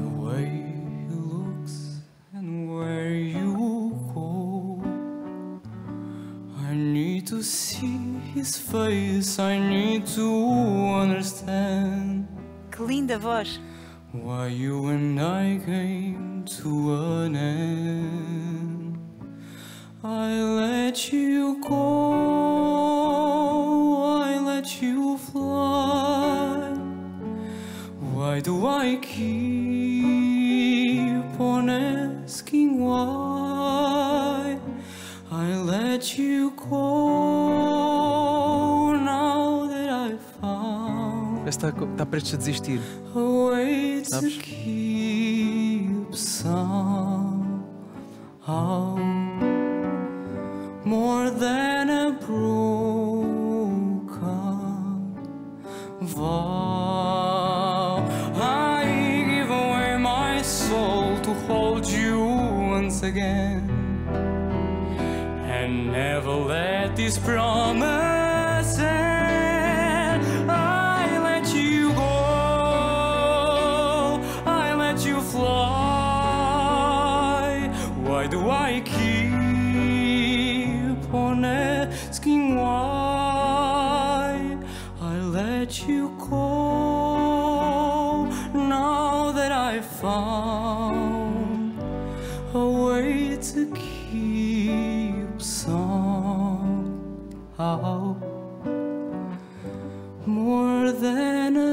the way he looks and where you go. I need to see his face, I need to understand. Que linda voz! Why you and I came to an end. I let you go, I let you fly. Why do I keep on asking why? I let you go now that I found. Está prestes a desistir. To keep somehow more than a broken vow. I give away my soul to hold you once again, and never let this promise end. I let you go, you fly. Why do I keep on asking why? I let you go now that I found a way to keep somehow more than a